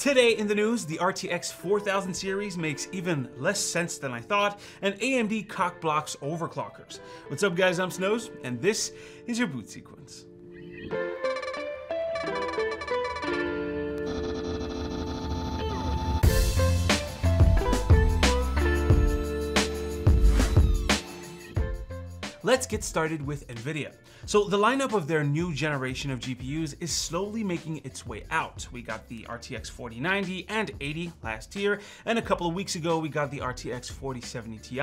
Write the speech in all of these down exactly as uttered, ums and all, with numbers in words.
Today in the news, the R T X four thousand series makes even less sense than I thought, and A M D cockblocks overclockers. What's up guys, I'm Snows, and this is your Boot Sequence. Let's get started with NVIDIA. So the lineup of their new generation of G P Us is slowly making its way out. We got the R T X forty ninety and eighty last year, and a couple of weeks ago we got the R T X forty seventy Ti.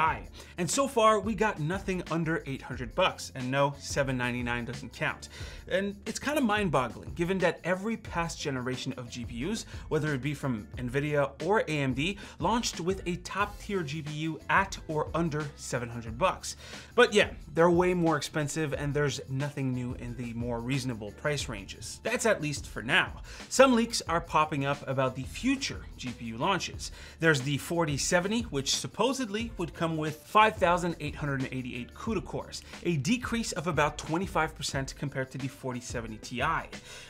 And so far we got nothing under eight hundred bucks, and no, seven ninety-nine doesn't count. And it's kind of mind-boggling given that every past generation of G P Us, whether it be from NVIDIA or A M D, launched with a top-tier G P U at or under seven hundred bucks. But yeah, they're way more expensive, and there's nothing new in the more reasonable price ranges. That's at least for now. Some leaks are popping up about the future G P U launches. There's the forty seventy, which supposedly would come with five thousand eight hundred eighty-eight CUDA cores, a decrease of about twenty-five percent compared to the forty seventy Ti.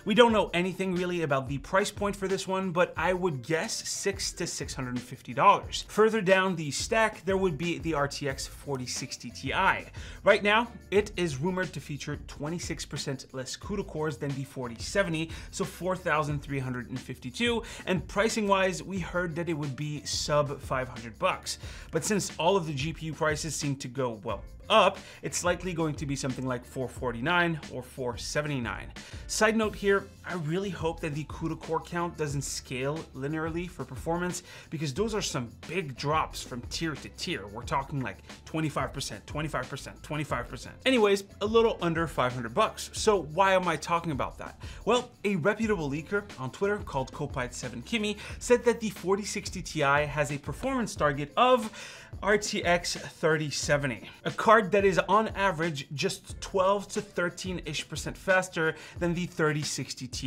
We don't know anything really about the price point for this one, but I would guess six hundred to six hundred fifty dollars. Further down the stack, there would be the R T X forty sixty Ti. Right now, it is rumored to feature twenty-six percent less CUDA cores than the forty seventy, so four thousand three hundred fifty-two, and pricing-wise, we heard that it would be sub five hundred bucks. But since all of the G P U prices seem to go, well, up, it's likely going to be something like four forty-nine or four seventy-nine. Side note here, I really hope that the CUDA core count doesn't scale linearly for performance, because those are some big drops from tier to tier. We're talking like twenty-five percent, twenty-five percent, twenty-five percent. Anyways, a little under five hundred bucks. So why am I talking about that? Well, a reputable leaker on Twitter called Kopite seven kimi said that the forty sixty Ti has a performance target of R T X thirty seventy, a card that is on average just twelve to thirteen-ish percent faster than the thirty sixty Ti.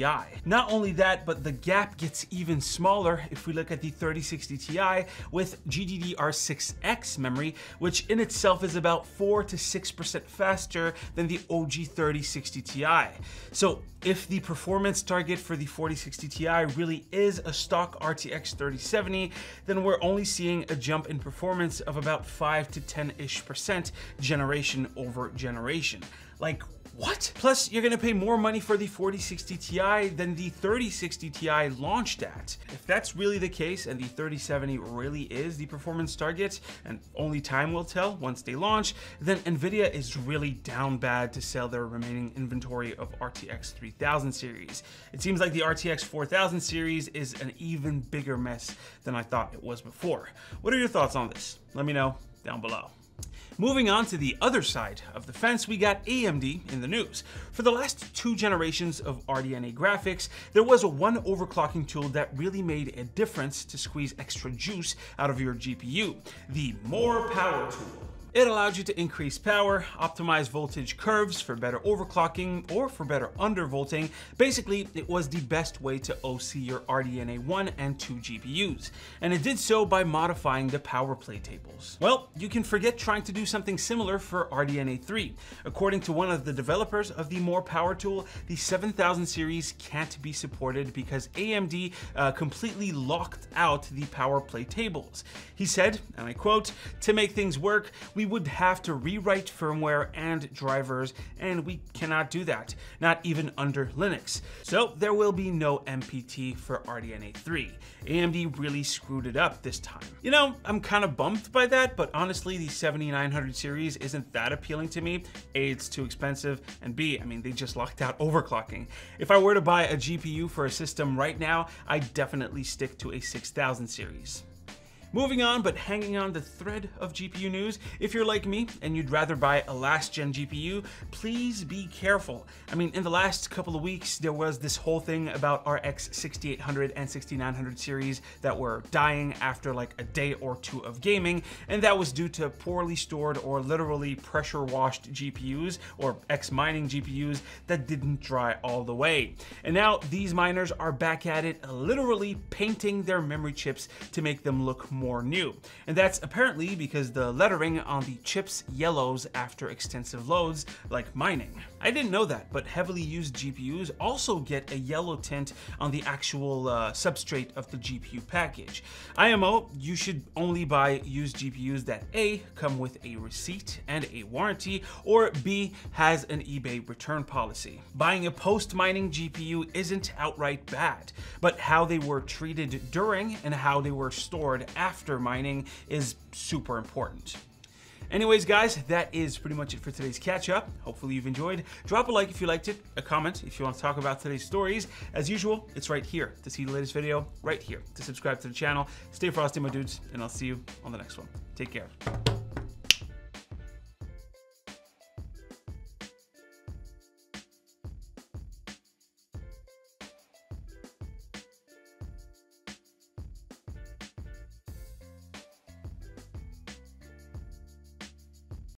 Not only that, but the gap gets even smaller if we look at the thirty sixty Ti with G D D R six X memory, which in itself is about four to six percent faster than the O G thirty sixty Ti. So if the performance target for the forty sixty Ti really is a stock R T X thirty seventy, then we're only seeing a jump in performance of about five to ten-ish percent generation over generation. Like, what? Plus, you're gonna pay more money for the forty sixty Ti than the thirty sixty Ti launched at. If that's really the case, and the thirty seventy really is the performance target, and only time will tell once they launch, then NVIDIA is really down bad to sell their remaining inventory of R T X three thousand series. It seems like the R T X four thousand series is an even bigger mess than I thought it was before. What are your thoughts on this? Let me know down below. Moving on to the other side of the fence, we got A M D in the news. For the last two generations of R D N A graphics, there was one overclocking tool that really made a difference to squeeze extra juice out of your G P U, the More Power Tool. It allowed you to increase power, optimize voltage curves for better overclocking or for better undervolting. Basically, it was the best way to O C your R D N A one and two G P Us, and it did so by modifying the power play tables. Well, you can forget trying to do something similar for R D N A three. According to one of the developers of the More Power Tool, the seven thousand series can't be supported because A M D uh, completely locked out the power play tables. He said, and I quote, "To make things work, we We would have to rewrite firmware and drivers, and we cannot do that, not even under Linux. So there will be no M P T for R D N A three. A M D really screwed it up this time." You know, I'm kind of bummed by that, but honestly, the seventy-nine hundred series isn't that appealing to me. A, it's too expensive, and B, I mean, they just locked out overclocking. If I were to buy a G P U for a system right now, I'd definitely stick to a six thousand series. Moving on, but hanging on the thread of G P U news, if you're like me and you'd rather buy a last-gen G P U, please be careful. I mean, in the last couple of weeks, there was this whole thing about R X sixty-eight hundred and sixty-nine hundred series that were dying after like a day or two of gaming, and that was due to poorly stored or literally pressure-washed G P Us or X-mining G P Us that didn't dry all the way. And now these miners are back at it, literally painting their memory chips to make them look more more new. And that's apparently because the lettering on the chips yellows after extensive loads like mining. I didn't know that, but heavily used G P Us also get a yellow tint on the actual uh, substrate of the G P U package. I M O, you should only buy used G P Us that A, come with a receipt and a warranty, or B, has an eBay return policy. Buying a post-mining G P U isn't outright bad, but how they were treated during and how they were stored after mining is super important. Anyways, guys, that is pretty much it for today's catch-up. Hopefully you've enjoyed. Drop a like if you liked it, a comment if you want to talk about today's stories. As usual, it's right here to see the latest video, right here to subscribe to the channel. Stay frosty, my dudes, and I'll see you on the next one. Take care.